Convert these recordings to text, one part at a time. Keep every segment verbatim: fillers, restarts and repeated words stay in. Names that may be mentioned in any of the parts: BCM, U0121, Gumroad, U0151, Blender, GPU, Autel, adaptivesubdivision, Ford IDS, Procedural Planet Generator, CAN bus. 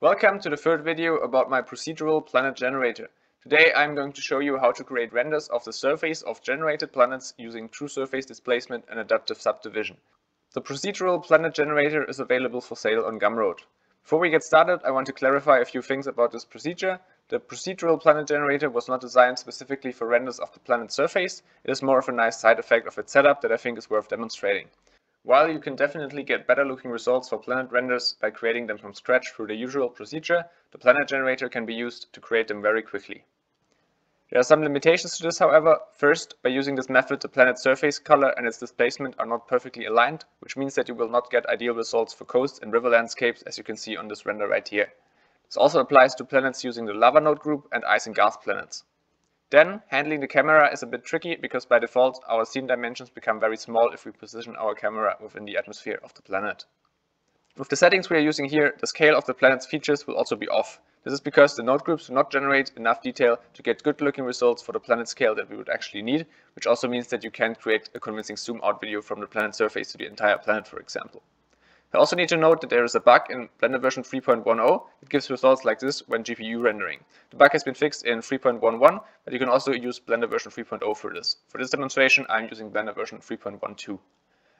Welcome to the third video about my procedural planet generator. Today I'm going to show you how to create renders of the surface of generated planets using true surface displacement and adaptive subdivision. The procedural planet generator is available for sale on Gumroad. Before we get started, I want to clarify a few things about this procedure. The procedural planet generator was not designed specifically for renders of the planet's surface. It is more of a nice side effect of its setup that I think is worth demonstrating. While you can definitely get better looking results for planet renders by creating them from scratch through the usual procedure, the planet generator can be used to create them very quickly. There are some limitations to this, however. First, by using this method, the planet's surface color and its displacement are not perfectly aligned, which means that you will not get ideal results for coasts and river landscapes, as you can see on this render right here. This also applies to planets using the lava node group and ice and gas planets. Then, handling the camera is a bit tricky because by default our scene dimensions become very small if we position our camera within the atmosphere of the planet. With the settings we are using here, the scale of the planet's features will also be off. This is because the node groups do not generate enough detail to get good looking results for the planet scale that we would actually need, which also means that you can't create a convincing zoom out video from the planet's surface to the entire planet, for example. I also need to note that there is a bug in Blender version three point ten that gives results like this when G P U rendering. The bug has been fixed in three point eleven, but you can also use Blender version three point oh for this. For this demonstration, I'm using Blender version three point twelve.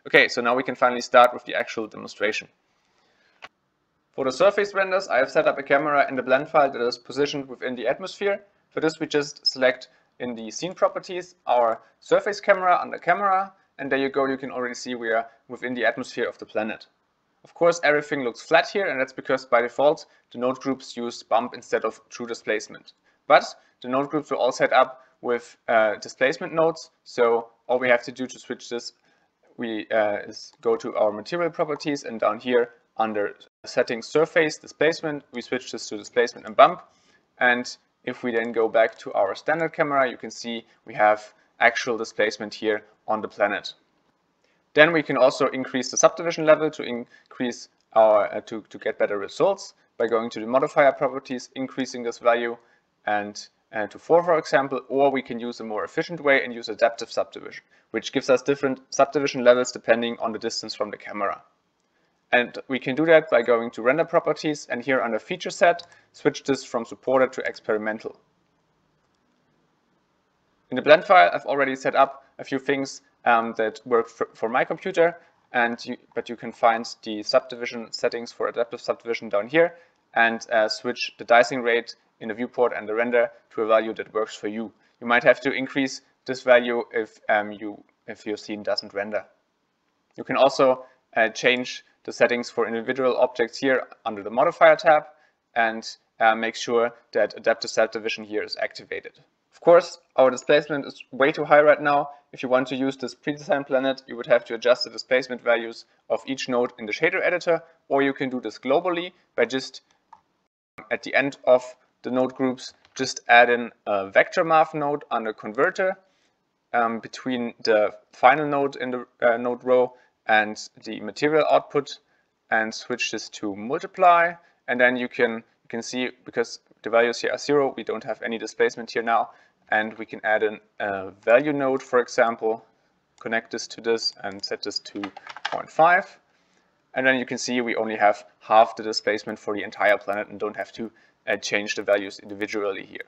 Okay, so now we can finally start with the actual demonstration. For the surface renders, I have set up a camera in the blend file that is positioned within the atmosphere. For this, we just select in the scene properties our surface camera under camera, and there you go, you can already see we are within the atmosphere of the planet. Of course, everything looks flat here, and that's because by default the node groups use bump instead of true displacement. But the node groups are all set up with uh, displacement nodes, so all we have to do to switch this we uh, is go to our material properties, and down here under settings surface displacement we switch this to displacement and bump. And if we then go back to our standard camera, you can see we have actual displacement here on the planet. Then we can also increase the subdivision level to increase our uh, to, to get better results by going to the modifier properties, increasing this value and uh, to four, for example, or we can use a more efficient way and use adaptive subdivision, which gives us different subdivision levels depending on the distance from the camera. And we can do that by going to render properties and here under feature set, switch this from supported to experimental. In the blend file, I've already set up a few things Um, that work for, for my computer, and you, but you can find the subdivision settings for adaptive subdivision down here and uh, switch the dicing rate in the viewport and the render to a value that works for you. You might have to increase this value if, um, you, if your scene doesn't render. You can also uh, change the settings for individual objects here under the modifier tab and uh, make sure that adaptive subdivision here is activated. Of course, our displacement is way too high right now. If you want to use this pre-designed planet, you would have to adjust the displacement values of each node in the shader editor, or you can do this globally by just at the end of the node groups, just add in a vector math node under converter um, between the final node in the uh, node row and the material output and switch this to multiply. And then you can, you can see, because the values here are zero, we don't have any displacement here now. And we can add in a value node, for example, connect this to this and set this to zero point five. And then you can see we only have half the displacement for the entire planet and don't have to uh, change the values individually here.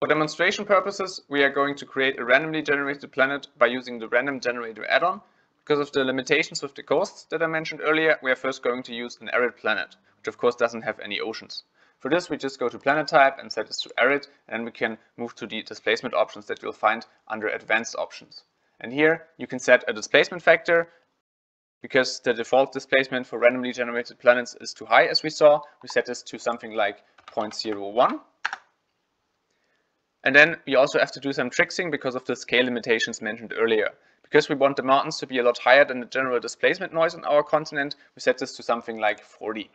For demonstration purposes, we are going to create a randomly generated planet by using the random generator add-on. Because of the limitations with the coasts that I mentioned earlier, we are first going to use an arid planet, which of course doesn't have any oceans. For this, we just go to planet type and set this to arid, and we can move to the displacement options that you'll find under advanced options. And here you can set a displacement factor. Because the default displacement for randomly generated planets is too high, as we saw, we set this to something like zero point zero one. And then we also have to do some tricksing because of the scale limitations mentioned earlier. Because we want the mountains to be a lot higher than the general displacement noise on our continent, we set this to something like forty.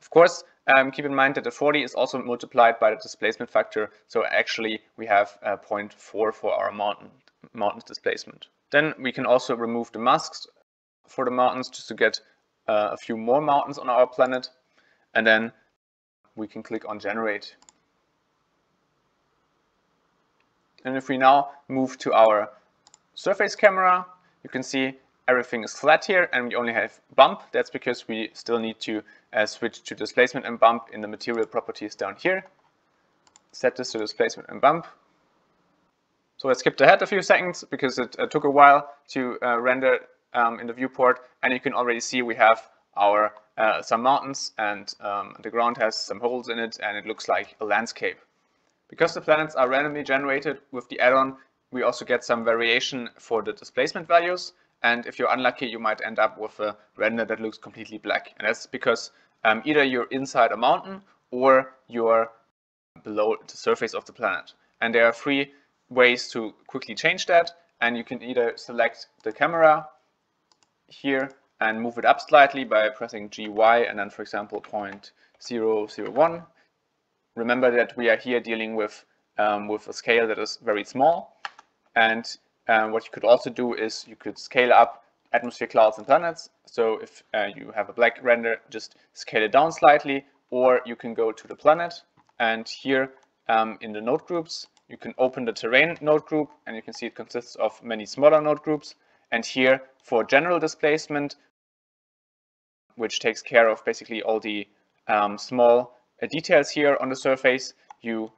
Of course, Um, keep in mind that the forty is also multiplied by the displacement factor, so actually we have uh, zero point four for our mountain mountain displacement. Then we can also remove the masks for the mountains just to get uh, a few more mountains on our planet, and then we can click on generate. And if we now move to our surface camera, you can see everything is flat here and we only have bump. That's because we still need to uh, switch to displacement and bump in the material properties down here. Set this to displacement and bump. So I skipped ahead a few seconds because it uh, took a while to uh, render um, in the viewport, and you can already see we have our uh, some mountains, and um, the ground has some holes in it and it looks like a landscape. Because the planets are randomly generated with the add-on, we also get some variation for the displacement values, and if you're unlucky you might end up with a render that looks completely black, and that's because um, either you're inside a mountain or you're below the surface of the planet. And there are three ways to quickly change that, and you can either select the camera here and move it up slightly by pressing G Y and then, for example, zero point zero zero one. Remember that we are here dealing with um, with a scale that is very small. And uh, what you could also do is you could scale up atmosphere, clouds and planets. So if uh, you have a black render, just scale it down slightly, or you can go to the planet, and here um, in the node groups you can open the terrain node group, and you can see it consists of many smaller node groups. And here for general displacement, which takes care of basically all the um, small uh, details here on the surface, you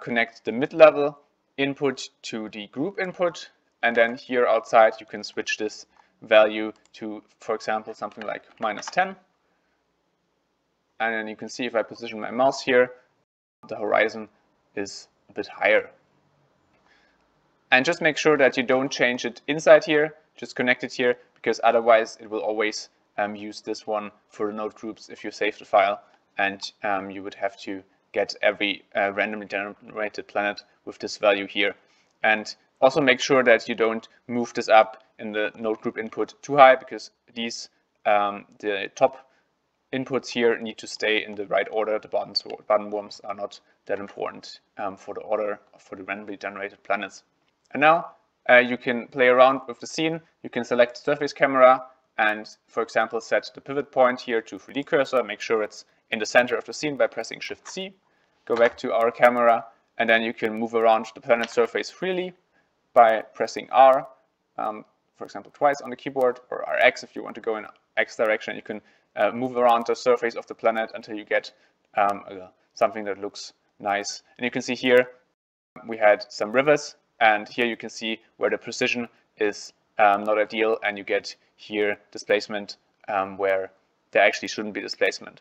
connect the mid-level input to the group input, and then here outside you can switch this value to, for example, something like minus ten. And then you can see if I position my mouse here, the horizon is a bit higher. And just make sure that you don't change it inside here, just connect it here, because otherwise it will always um, use this one for the node groups if you save the file, and um, you would have to get every uh, randomly generated planet with this value here. And also make sure that you don't move this up in the node group input too high, because these um, the top inputs here need to stay in the right order. The button, button worms are not that important um, for the order for the randomly generated planets. And now uh, you can play around with the scene. You can select surface camera and, for example, set the pivot point here to three D cursor. Make sure it's in the center of the scene by pressing shift C. Go back to our camera, and then you can move around the planet surface freely by pressing R, um, for example, twice on the keyboard, or R X if you want to go in X direction. You can uh, move around the surface of the planet until you get um, uh, something that looks nice. And you can see here we had some rivers, and here you can see where the precision is um, not ideal, and you get here displacement um, where there actually shouldn't be displacement.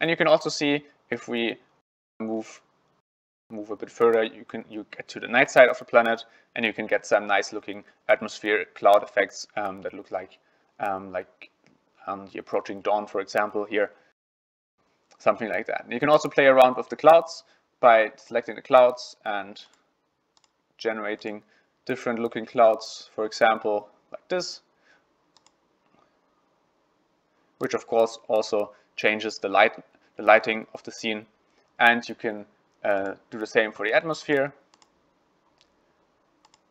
And you can also see if we move move a bit further, you can you get to the night side of the planet, and you can get some nice looking atmospheric cloud effects um, that look like um, like um, the approaching dawn, for example, here, something like that. And you can also play around with the clouds by selecting the clouds and generating different looking clouds, for example, like this, which of course also changes the light, the lighting of the scene. And you can uh, do the same for the atmosphere.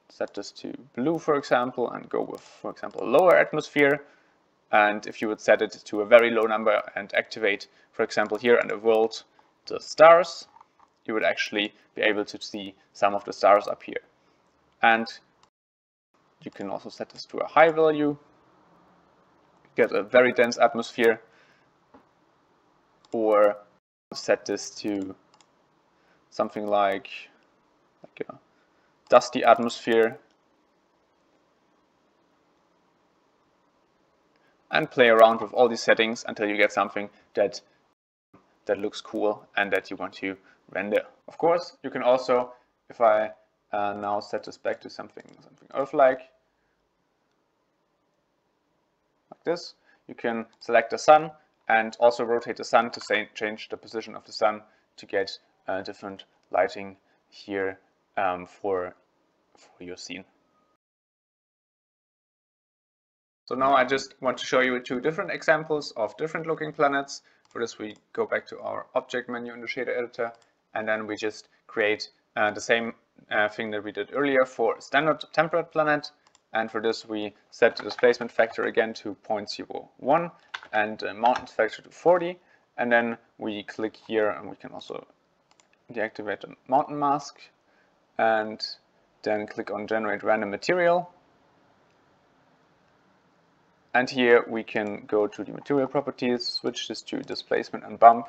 Set this to blue, for example, and go with, for example, lower atmosphere. And if you would set it to a very low number and activate, for example, here in the world, the stars, you would actually be able to see some of the stars up here. And you can also set this to a high value, get a very dense atmosphere, or set this to something like, like a dusty atmosphere, and play around with all these settings until you get something that that looks cool and that you want to render. Of course, you can also, if I uh, now set this back to something something Earth-like, like this, you can select the sun and also rotate the sun to say, change the position of the sun to get uh, different lighting here um, for, for your scene. So now I just want to show you two different examples of different looking planets. For this we go back to our object menu in the shader editor, and then we just create uh, the same uh, thing that we did earlier for standard temperate planet. And for this we set the displacement factor again to zero point zero one and the mountain factor to forty, and then we click here and we can also deactivate the mountain mask, and then click on generate random material, And here we can go to the material properties, switch this to displacement and bump.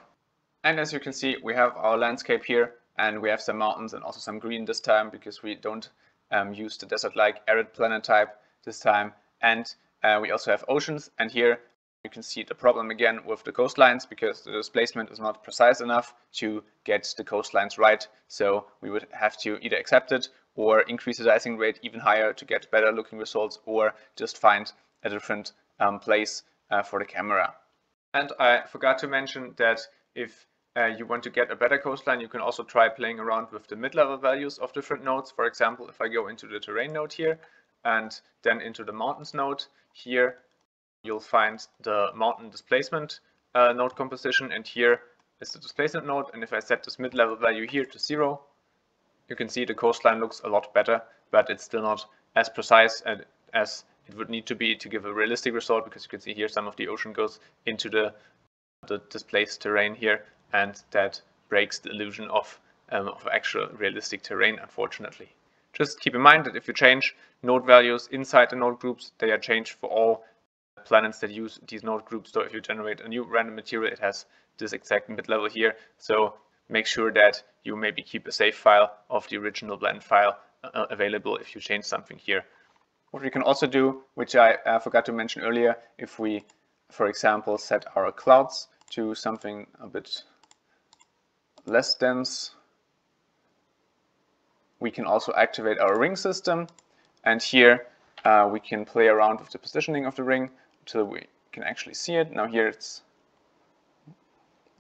And as you can see, we have our landscape here, and we have some mountains and also some green this time, because we don't um, use the desert-like arid planet type this time. And uh, we also have oceans, and here you can see the problem again with the coastlines, because the displacement is not precise enough to get the coastlines right. So we would have to either accept it or increase the dicing rate even higher to get better looking results, or just find a different um, place uh, for the camera. And I forgot to mention that if uh, you want to get a better coastline, you can also try playing around with the mid-level values of different nodes. For example, if I go into the terrain node here and then into the mountains node here, you'll find the mountain displacement uh, node composition, and here is the displacement node. And if I set this mid-level value here to zero, you can see the coastline looks a lot better, but it's still not as precise as it would need to be to give a realistic result, because you can see here some of the ocean goes into the, the displaced terrain here, and that breaks the illusion of, um, of actual realistic terrain, unfortunately. Just keep in mind that if you change node values inside the node groups, they are changed for all planets that use these node groups. So if you generate a new random material, it has this exact mid-level here. So make sure that you maybe keep a save file of the original blend file uh, available if you change something here. What we can also do, which I uh, forgot to mention earlier, if we, for example, set our clouds to something a bit less dense, we can also activate our ring system. And here uh, we can play around with the positioning of the ring until we can actually see it. Now here it's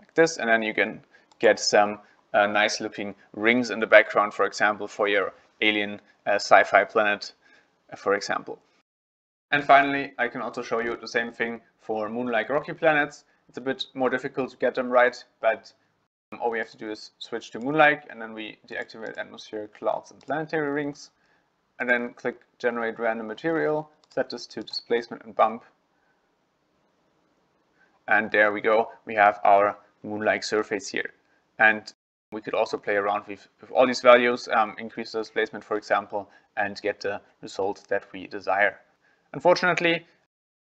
like this, and then you can get some uh, nice looking rings in the background, for example, for your alien uh, sci-fi planet, uh, for example. And finally, I can also show you the same thing for moon-like rocky planets. It's a bit more difficult to get them right, but um, all we have to do is switch to moon-like, and then we deactivate atmosphere, clouds, and planetary rings, and then click generate random material, set this to displacement and bump. And there we go, we have our moon-like surface here. And we could also play around with, with all these values, um, increase the displacement, for example, and get the result that we desire. Unfortunately,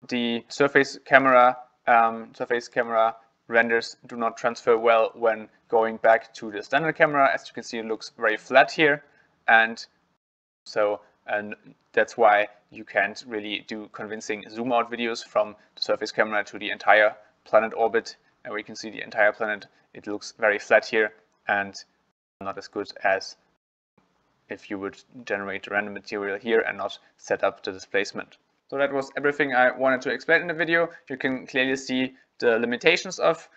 the surface camera, um, surface camera renders do not transfer well when going back to the standard camera. As you can see, it looks very flat here, and so and that's why you can't really do convincing zoom out videos from the surface camera to the entire planet orbit. And we can see the entire planet. It looks very flat here and not as good as if you would generate random material here and not set up the displacement. So that was everything I wanted to explain in the video. You can clearly see the limitations of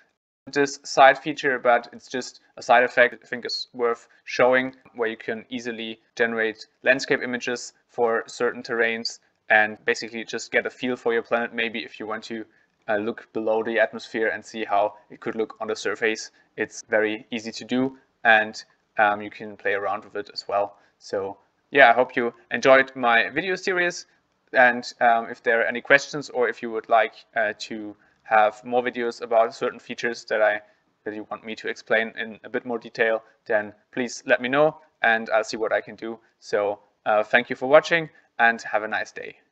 this side feature, but it's just a side effect I think is worth showing, where you can easily generate landscape images for certain terrains and basically just get a feel for your planet. Maybe if you want to Uh, look below the atmosphere and see how it could look on the surface. It's very easy to do, and um, you can play around with it as well. So yeah, I hope you enjoyed my video series, and um, if there are any questions, or if you would like uh, to have more videos about certain features that I that you want me to explain in a bit more detail, then please let me know and I'll see what I can do. So uh, thank you for watching, and have a nice day.